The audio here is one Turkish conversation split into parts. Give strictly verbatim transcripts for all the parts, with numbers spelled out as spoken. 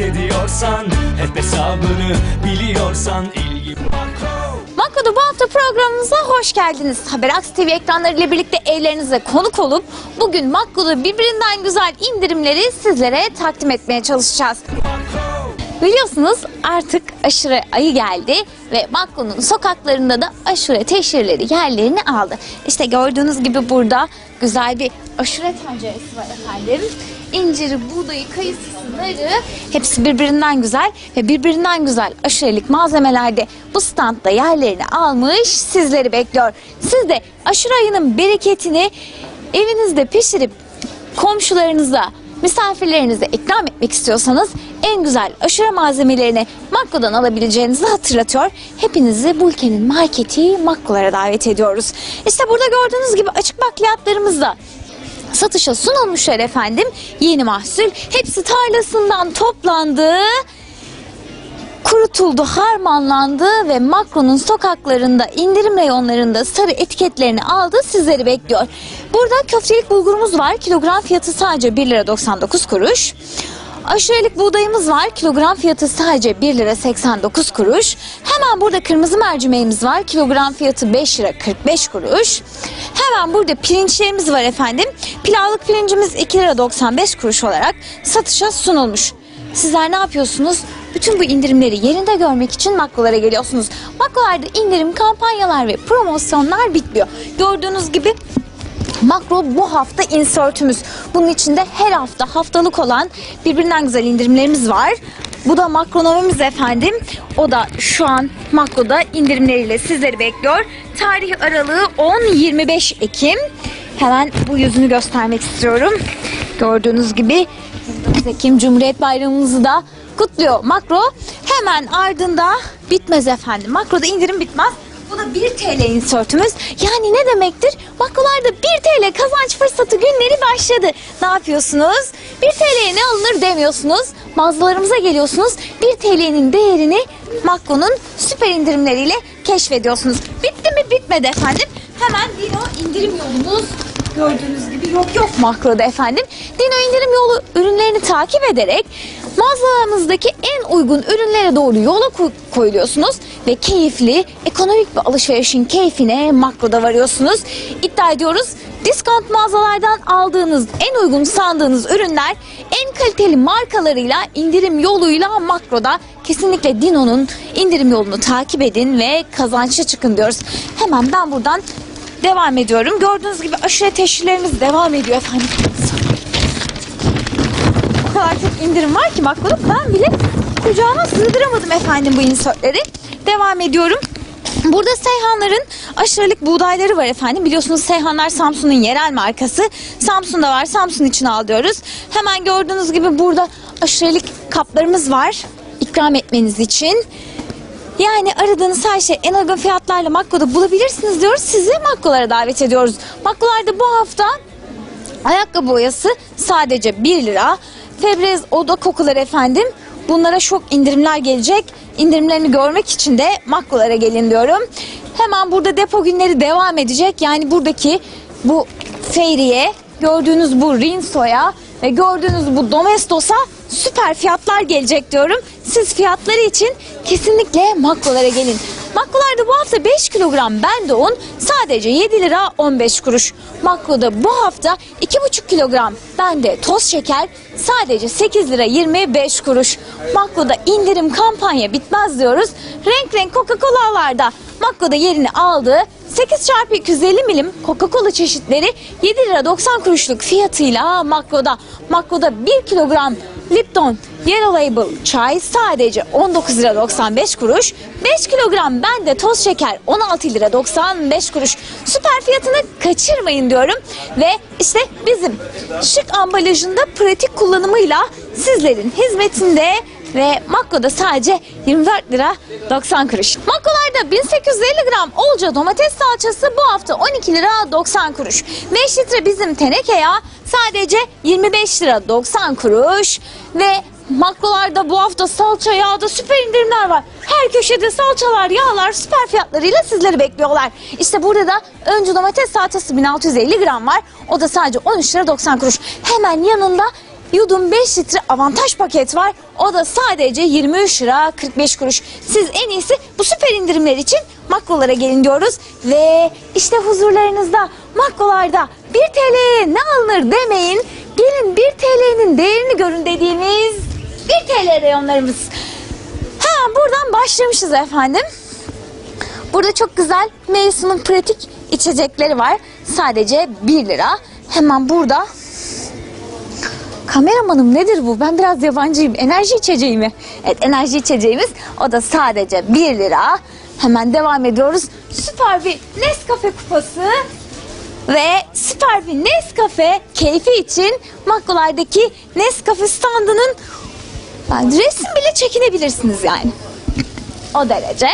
hareket ediyorsan, hep hesabını biliyorsan ilgi... Makro'da bu hafta programımıza hoş geldiniz. Haberaks T V ekranlarıyla birlikte evlerinize konuk olup bugün Makro'da birbirinden güzel indirimleri sizlere takdim etmeye çalışacağız. Biliyorsunuz artık aşure ayı geldi ve Makro'nun sokaklarında da aşure teşhirleri yerlerini aldı. İşte gördüğünüz gibi burada güzel bir aşure tenceresi var efendim. İnciri, buğdayı, kayısı, narı hepsi birbirinden güzel ve birbirinden güzel aşurelik malzemelerde bu standda yerlerini almış sizleri bekliyor. Siz de aşure ayının bereketini evinizde pişirip komşularınıza, misafirlerinize ikram etmek istiyorsanız en güzel aşure malzemelerini Makro'dan alabileceğinizi hatırlatıyor. Hepinizi bu ülkenin marketi Makro'lara davet ediyoruz. İşte burada gördüğünüz gibi açık bakliyatlarımız da satışa sunulmuşlar efendim. Yeni mahsul hepsi tarlasından toplandı, kurutuldu, harmanlandı ve Makro'nun sokaklarında, indirim reyonlarında sarı etiketlerini aldı, sizleri bekliyor. Burada köftelik bulgurumuz var. Kilogram fiyatı sadece bir lira doksan dokuz kuruş. Aşurelik buğdayımız var. Kilogram fiyatı sadece bir lira seksen dokuz kuruş. Hemen burada kırmızı mercimeğimiz var. Kilogram fiyatı beş lira kırk beş kuruş. Hemen burada pirinçlerimiz var efendim. Pilavlık pirincimiz iki lira doksan beş kuruş olarak satışa sunulmuş. Sizler ne yapıyorsunuz? Bütün bu indirimleri yerinde görmek için Makro'lara geliyorsunuz. Makro'larda indirim, kampanyalar ve promosyonlar bitmiyor. Gördüğünüz gibi Makro bu hafta insertümüz. Bunun içinde her hafta haftalık olan birbirinden güzel indirimlerimiz var. Bu da Makronomimiz efendim. O da şu an Makro'da indirimleriyle sizleri bekliyor. Tarih aralığı on yirmi beş Ekim. Hemen bu yüzünü göstermek istiyorum. Gördüğünüz gibi yirmi dokuz Ekim Cumhuriyet Bayramımızı da kutluyor Makro. Hemen ardında bitmez efendim. Makro'da indirim bitmez. Bu da bir TL insertümüz. Yani ne demektir? Makrolarda bir TL kazanç fırsatı günleri başladı. Ne yapıyorsunuz? bir TL'ye ne alınır demiyorsunuz. Mağazalarımıza geliyorsunuz. bir TL'nin değerini Makro'nun süper indirimleriyle keşfediyorsunuz. Bitti mi? Bitmedi efendim. Hemen Dino indirim yolumuz. Gördüğünüz gibi yok yok Makro'da efendim. Dino indirim yolu ürünlerini takip ederek mağazalarımızdaki en uygun ürünlere doğru yola koyuluyorsunuz ve keyifli, ekonomik bir alışverişin keyfine Makro'da varıyorsunuz. İddia ediyoruz, diskont mağazalardan aldığınız, en uygun sandığınız ürünler en kaliteli markalarıyla, indirim yoluyla Makro'da. Kesinlikle Dino'nun indirim yolunu takip edin ve kazançlı çıkın diyoruz. Hemen ben buradan devam ediyorum. Gördüğünüz gibi aşure teşhirlerimiz devam ediyor efendim. O kadar çok indirim var ki Makro'da ben bile kucağıma sığdıramadım efendim bu insertleri. Devam ediyorum. Burada Seyhanlar'ın aşurelik buğdayları var efendim. Biliyorsunuz Seyhanlar Samsun'un yerel markası. Samsun'da var. Samsun için al diyoruz. Hemen gördüğünüz gibi burada aşurelik kaplarımız var. İkram etmeniz için. Yani aradığınız her şey en uygun fiyatlarla Makro'da bulabilirsiniz diyoruz. Sizi Makro'lara davet ediyoruz. Makro'larda bu hafta ayakkabı boyası sadece bir lira. Febrez, oda kokuları efendim. Bunlara şok indirimler gelecek. İndirimlerini görmek için de Makro'lara gelin diyorum. Hemen burada depo günleri devam edecek. Yani buradaki bu Fairy'e, gördüğünüz bu Rinso'ya ve gördüğünüz bu Domestos'a süper fiyatlar gelecek diyorum. Siz fiyatları için kesinlikle Makro'lara gelin. Makro'larda bu hafta beş kilogram bende un sadece yedi lira on beş kuruş. Makro'da bu hafta iki buçuk kilogram bende toz şeker sadece sekiz lira yirmi beş kuruş. Makro'da indirim, kampanya bitmez diyoruz. Renk renk Coca-Cola'larda Makro'da yerini aldı. sekiz çarpı iki yüz elli milim Coca-Cola çeşitleri yedi lira doksan kuruşluk fiyatıyla Makro'da. Makro'da bir kilogram Lipton Yellow Label çay sadece on dokuz lira doksan beş kuruş. beş kilogram bende toz şeker on altı lira doksan beş kuruş. Süper fiyatını kaçırmayın diyorum. Ve işte bizim şık ambalajında pratik kullanımıyla sizlerin hizmetinde ve Makro'da sadece yirmi dört lira doksan kuruş. Makro'larda bin sekiz yüz elli gram Olca domates salçası bu hafta on iki lira doksan kuruş. beş litre bizim teneke yağı sadece yirmi beş lira doksan kuruş. Ve Makro'larda bu hafta salça, yağda süper indirimler var. Her köşede salçalar, yağlar süper fiyatlarıyla sizleri bekliyorlar. İşte burada da öncü domates salçası bin altı yüz elli gram var. O da sadece on üç lira doksan kuruş. Hemen yanında Yudum beş litre avantaj paket var. O da sadece yirmi üç lira kırk beş kuruş. Siz en iyisi bu süper indirimler için Makrolara gelin diyoruz. Ve işte huzurlarınızda Makrolarda bir TL'ye ne alınır demeyin. Gelin bir TL'nin değerini görün dediğimiz bir TL reyonlarımız. Ha, buradan başlamışız efendim. Burada çok güzel mevsimin pratik içecekleri var. Sadece bir lira. Hemen burada... Kameramanım nedir bu? Ben biraz yabancıyım. Enerji içeceği mi? Evet, enerji içeceğimiz. O da sadece bir lira. Hemen devam ediyoruz. Süper bir Nescafe kupası ve süper bir Nescafe keyfi için Makrolardaki Nescafe standının ben resim bile çekinebilirsiniz yani. O derece.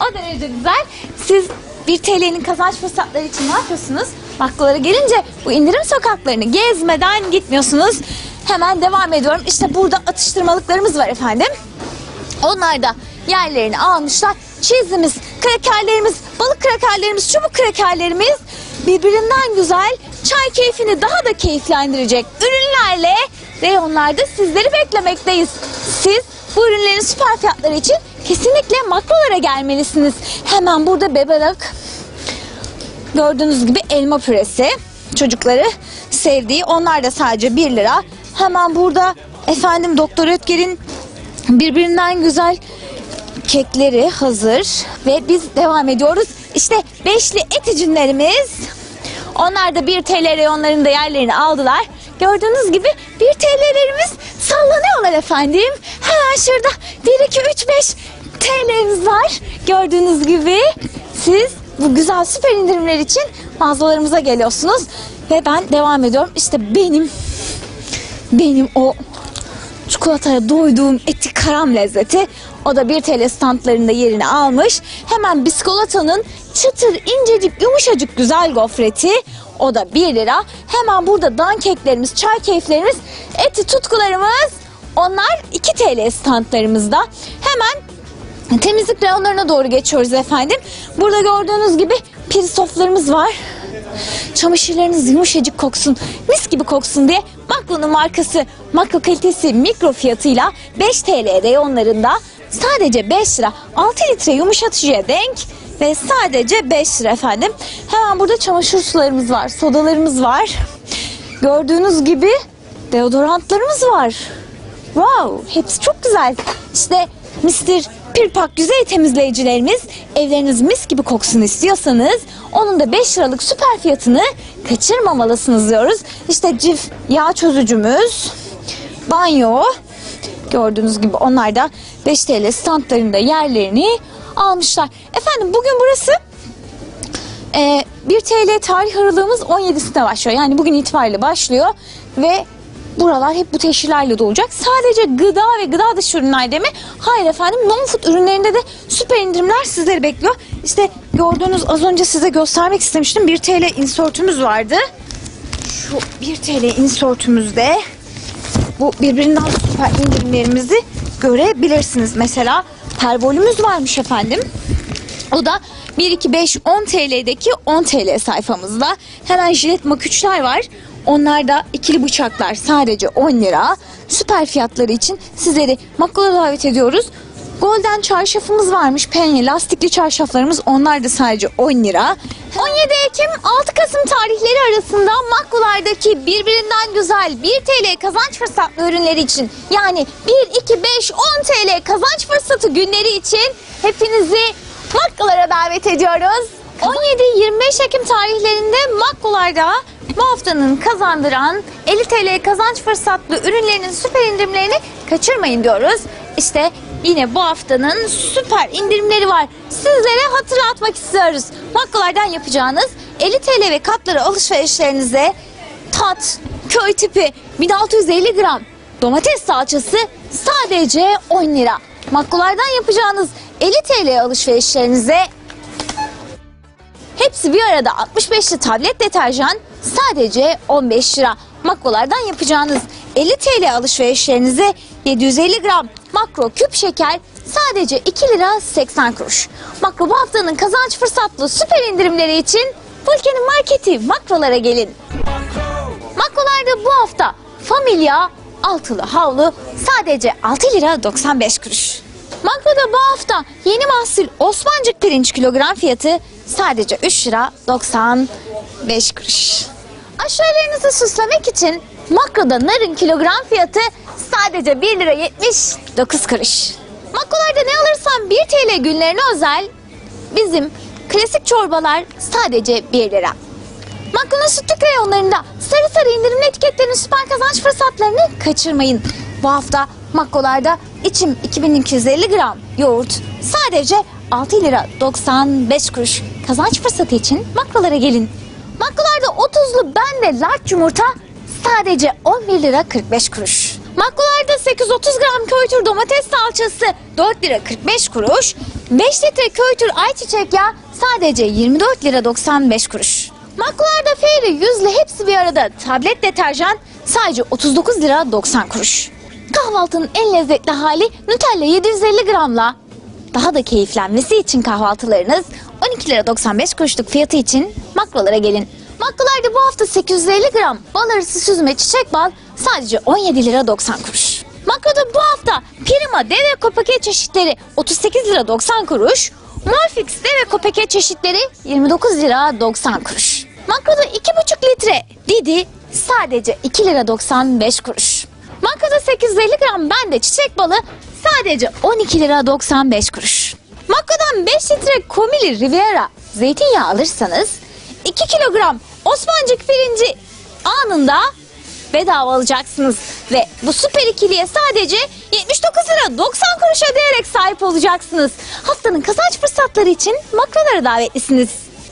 O derece güzel. Siz bir TL'nin kazanç fırsatları için ne yapıyorsunuz? Makrolara gelince bu indirim sokaklarını gezmeden gitmiyorsunuz. Hemen devam ediyorum. İşte burada atıştırmalıklarımız var efendim. Onlar da yerlerini almışlar. Çizimiz, krakerlerimiz, balık krakerlerimiz, çubuk krakerlerimiz birbirinden güzel, çay keyfini daha da keyiflendirecek ürünlerle reyonlarda sizleri beklemekteyiz. Siz bu ürünlerin süper fiyatları için kesinlikle Makrolara gelmelisiniz. Hemen burada Bebelac, gördüğünüz gibi elma püresi, çocukları sevdiği, onlar da sadece bir lira. Hemen burada efendim Doktor Ötker'in birbirinden güzel kekleri hazır ve biz devam ediyoruz. İşte beşli et ürünlerimiz, onlar da bir TL reyonlarında yerlerini aldılar. Gördüğünüz gibi bir TL'lerimiz sallanıyorlar efendim. Hemen şurada bir, iki, üç, beş TL'miz var. Gördüğünüz gibi siz bu güzel süper indirimler için mağazalarımıza geliyorsunuz. Ve ben devam ediyorum. İşte benim benim o çikolataya doyduğum eti karam lezzeti. O da bir TL standlarında yerini almış. Hemen biskolatanın çıtır, incecik, yumuşacık güzel gofreti. O da bir lira. Hemen burada dankeklerimiz, çay keyiflerimiz, eti tutkularımız. Onlar iki TL standlarımızda. Hemen temizlik reyonlarına doğru geçiyoruz efendim. Burada gördüğünüz gibi pirsoflarımız var. Çamaşırlarınız yumuşacık koksun, mis gibi koksun diye Makro'nun markası, Makro kalitesi mikro fiyatıyla beş TL reyonlarında sadece beş lira, altı litre yumuşatıcıya denk ve sadece beş lira efendim. Hemen burada çamaşır sularımız var, sodalarımız var. Gördüğünüz gibi deodorantlarımız var. Wow, hepsi çok güzel. İşte mister Pirpak güzel temizleyicilerimiz. Evleriniz mis gibi koksun istiyorsanız onun da beş liralık süper fiyatını kaçırmamalısınız diyoruz. İşte cif yağ çözücümüz, banyo, gördüğünüz gibi onlar da beş TL standlarında yerlerini almışlar. Efendim bugün burası e, bir TL tarih aralığımız on yedisinde başlıyor. Yani bugün itibariyle başlıyor ve buralar hep bu teşhirlerle dolacak. Sadece gıda ve gıda dışı ürünlerde mi? Hayır efendim, non-food ürünlerinde de süper indirimler sizleri bekliyor. İşte gördüğünüz, az önce size göstermek istemiştim, bir TL insertümüz vardı. Şu bir TL insertümüzde bu birbirinden süper indirimlerimizi görebilirsiniz. Mesela pervolümüz varmış efendim. O da bir, iki, beş, on TL'deki on TL sayfamızda. Hemen jilet maküçler var. Onlar da ikili bıçaklar sadece on lira. Süper fiyatları için sizleri Makrolara davet ediyoruz. Golden çarşafımız varmış. Penye lastikli çarşaflarımız, onlar da sadece on lira. on yedi Ekim altı Kasım tarihleri arasında Makrolardaki birbirinden güzel bir TL kazanç fırsatlı ürünleri için, yani bir, iki, beş, on TL kazanç fırsatı günleri için hepinizi Makrolara davet ediyoruz. on yedi yirmi beş Ekim tarihlerinde Makrolarda bu haftanın kazandıran elli TL kazanç fırsatlı ürünlerinin süper indirimlerini kaçırmayın diyoruz. İşte yine bu haftanın süper indirimleri var. Sizlere hatırlatmak istiyoruz. Makrolardan yapacağınız elli TL ve katları alışverişlerinize tat, köy tipi bin altı yüz elli gram domates salçası sadece on lira. Makrolardan yapacağınız elli TL alışverişlerinize hepsi bir arada altmış beşli tablet deterjan sadece on beş lira. Makrolardan yapacağınız elli TL alışverişlerinize yedi yüz elli gram Makro küp şeker sadece iki lira seksen kuruş. Makro bu haftanın kazanç fırsatlı süper indirimleri için Bulke'nin marketi Makrolara gelin. Makrolarda bu hafta familya, altılı havlu sadece altı lira doksan beş kuruş. Makroda bu hafta yeni mahsul Osmancık pirinç kilogram fiyatı sadece üç lira doksan beş kuruş. Aşurelerinizi süslemek için makroda narın kilogram fiyatı sadece bir lira yetmiş dokuz kuruş. Makrolarda ne alırsan bir TL günlerine özel, bizim klasik çorbalar sadece bir lira. Makronun sütlü kreyonlarında sarı sarı indirimli etiketlerin süper kazanç fırsatlarını kaçırmayın. Bu hafta makrolarda içim iki bin iki yüz elli gram yoğurt sadece altı lira doksan beş kuruş. Kazanç fırsatı için makrolara gelin. Makrolarda otuzlu ben ve large yumurta sadece on bir lira kırk beş kuruş. Makrolarda sekiz yüz otuz gram köy domates salçası dört lira kırk beş kuruş. beş litre köy ayçiçek yağı sadece yirmi dört lira doksan beş kuruş. Makrolarda Fairy yüzlü hepsi bir arada tablet deterjan sadece otuz dokuz lira doksan kuruş. Kahvaltının en lezzetli hali Nutella yedi yüz elli gramla. Daha da keyiflenmesi için kahvaltılarınız on iki lira doksan beş kuruşluk fiyatı için makrolara gelin. Makrolarda bu hafta sekiz yüz elli gram bal arısı süzme çiçek bal sadece on yedi lira doksan kuruş. Makroda bu hafta Prima dev kopake çeşitleri otuz sekiz lira doksan kuruş. Morfix dev kopake çeşitleri yirmi dokuz lira doksan kuruş. Makroda iki buçuk litre Didi sadece iki lira doksan beş kuruş. Makroda sekiz yüz elli gram bende çiçek balı sadece on iki lira doksan beş kuruş. Makrodan beş litre Comili Riviera zeytinyağı alırsanız iki kilogram Osmancık pirinci anında bedava alacaksınız. Ve bu süper ikiliye sadece yetmiş dokuz lira doksan kuruş ödeyerek sahip olacaksınız. Haftanın kazanç fırsatları için makrolara davetlisiniz.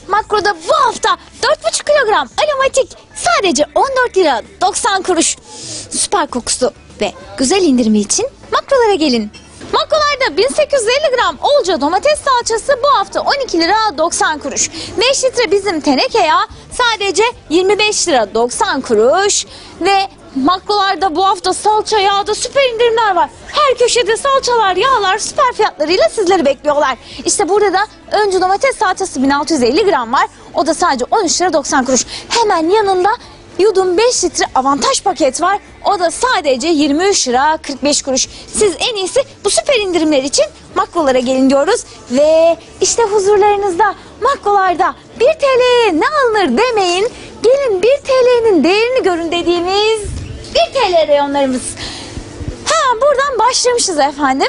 Makroda bu hafta dört buçuk kilogram aromatik sadece on dört lira doksan kuruş. Süper kokusu ve güzel indirimi için makrolara gelin. Makrolarda bin sekiz yüz elli gram olca domates salçası bu hafta on iki lira doksan kuruş. beş litre bizim teneke yağı sadece yirmi beş lira doksan kuruş. Ve makrolarda bu hafta salça yağda süper indirimler var. Her köşede salçalar, yağlar süper fiyatlarıyla sizleri bekliyorlar. İşte burada da öncü domates salçası bin altı yüz elli gram var. O da sadece on üç lira doksan kuruş. Hemen yanında yudum beş litre avantaj paket var. O da sadece yirmi üç lira kırk beş kuruş. Siz en iyisi bu süper indirimler için makrolara gelin diyoruz. Ve işte huzurlarınızda makrolarda bir TL'ye ne alınır demeyin. Gelin bir TL'nin değerini görün dediğimiz bir TL reyonlarımız. Hemen buradan başlamışız efendim.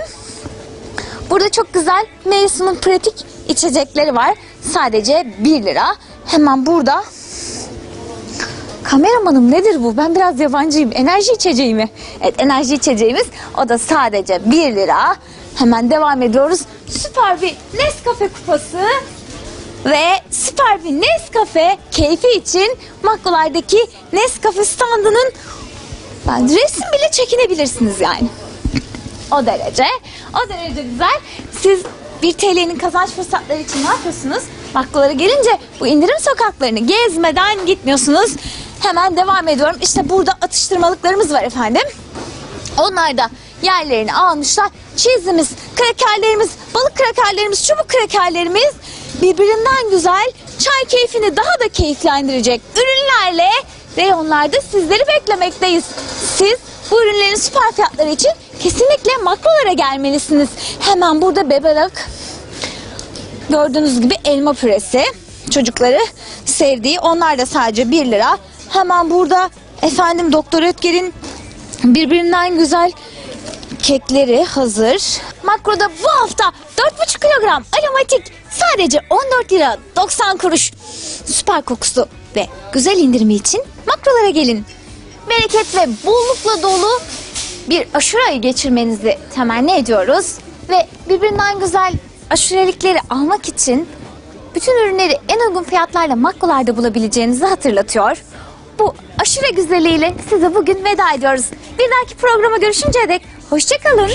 Burada çok güzel mevsimin pratik içecekleri var. Sadece bir lira. Hemen burada... Kameramanım nedir bu? Ben biraz yabancıyım. Enerji içeceği mi? Evet, enerji içeceğimiz. O da sadece bir lira. Hemen devam ediyoruz. Süper bir Nescafe kupası ve süper bir Nescafe keyfi için makrolardaki Nescafe standının bence resim bile çekinebilirsiniz yani. O derece. O derece güzel. Siz bir TL'nin kazanç fırsatları için ne yapıyorsunuz? Makrolara gelince bu indirim sokaklarını gezmeden gitmiyorsunuz. Hemen devam ediyorum. İşte burada atıştırmalıklarımız var efendim. Onlar da yerlerini almışlar. Çizimiz, krakerlerimiz, balık krakerlerimiz, çubuk krakerlerimiz birbirinden güzel, çay keyfini daha da keyiflendirecek ürünlerle reyonlarda sizleri beklemekteyiz. Siz bu ürünlerin süper fiyatları için kesinlikle makrolara gelmelisiniz. Hemen burada Bebelac, gördüğünüz gibi elma püresi, çocukları sevdiği, onlar da sadece bir lira. Hemen burada efendim Doktor Ötker'in birbirinden güzel kekleri hazır. Makroda bu hafta dört buçuk kilogram aromatik sadece on dört lira doksan kuruş. Süper kokusu ve güzel indirimi için makrolara gelin. Bereket ve bollukla dolu bir aşurayı geçirmenizi temenni ediyoruz. Ve birbirinden güzel aşurelikleri almak için bütün ürünleri en uygun fiyatlarla makrolarda bulabileceğinizi hatırlatıyor. Bu aşure güzelliğiyle size bugün veda ediyoruz. Bir dahaki programa görüşünceye dek hoşçakalın.